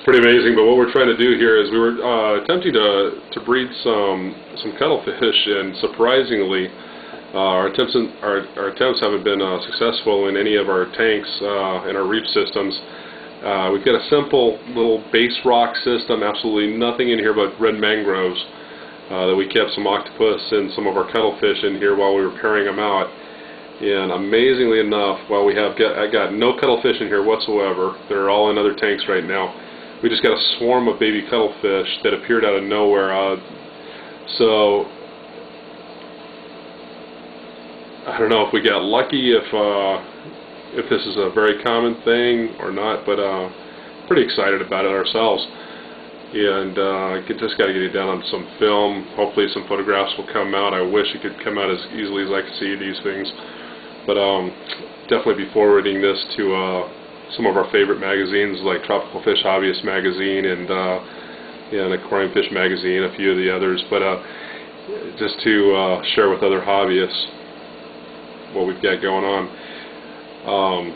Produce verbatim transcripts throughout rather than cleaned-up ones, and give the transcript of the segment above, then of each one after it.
It's pretty amazing, but what we're trying to do here is we were uh, attempting to, to breed some some cuttlefish, and surprisingly, uh, our attempts in, our, our attempts haven't been uh, successful in any of our tanks uh, and our reef systems. Uh, we've got a simple little base rock system, absolutely nothing in here but red mangroves. Uh, that we kept some octopus and some of our cuttlefish in here while we were pairing them out. And amazingly enough, while we have got, I got no cuttlefish in here whatsoever, they're all in other tanks right now. We just got a swarm of baby cuttlefish that appeared out of nowhere. Uh, so I don't know if we got lucky, if uh, if this is a very common thing or not, but uh, pretty excited about it ourselves. And uh, I just got to get it down on some film. Hopefully some photographs will come out. I wish it could come out as easily as I could see these things. But um, definitely be forwarding this to uh, some of our favorite magazines like Tropical Fish Hobbyist magazine and, uh, and Aquarium Fish magazine, a few of the others. But uh, just to uh, share with other hobbyists what we've got going on. Um,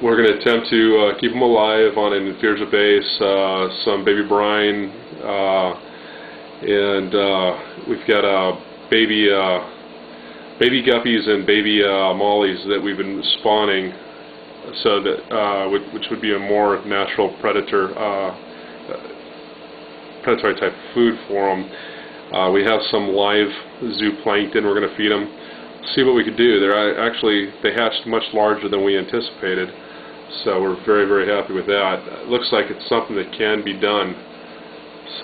We're going to attempt to uh, keep them alive on an inferior base, uh, some baby brine, uh, and uh, we've got uh, baby uh, baby guppies and baby uh, mollies that we've been spawning, so that uh, which, which would be a more natural predator uh, predatory type food for them. Uh, we have some live zooplankton. We're going to feed them. See what we could do. They're actually they hatched much larger than we anticipated. So we're very, very happy with that. It looks like it's something that can be done.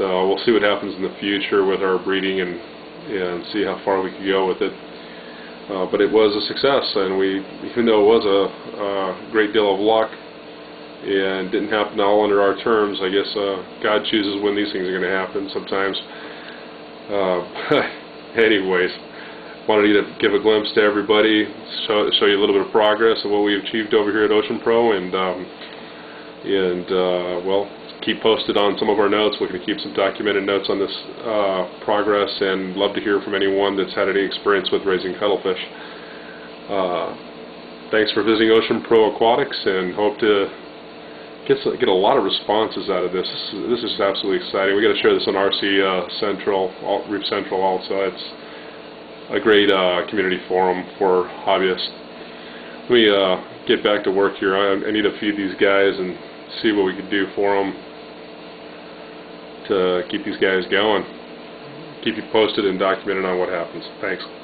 So we'll see what happens in the future with our breeding and, and see how far we can go with it. Uh, but it was a success, and we, even though it was a, a great deal of luck and didn't happen all under our terms, I guess uh, God chooses when these things are going to happen sometimes. Uh, anyways, wanted to give a glimpse to everybody, show, show you a little bit of progress of what we've achieved over here at Ocean Pro, and, um, and uh, well, keep posted on some of our notes. We're going to keep some documented notes on this uh, progress, and love to hear from anyone that's had any experience with raising cuttlefish. Uh, thanks for visiting Ocean Pro Aquatics, and hope to get, get a lot of responses out of this. This is, this is absolutely exciting. We've got to share this on R C uh, Central, Reef Central also. It's a great uh, community forum for hobbyists. Let me uh, get back to work here. I, I need to feed these guys and see what we can do for them to keep these guys going. Keep you posted and documented on what happens. Thanks.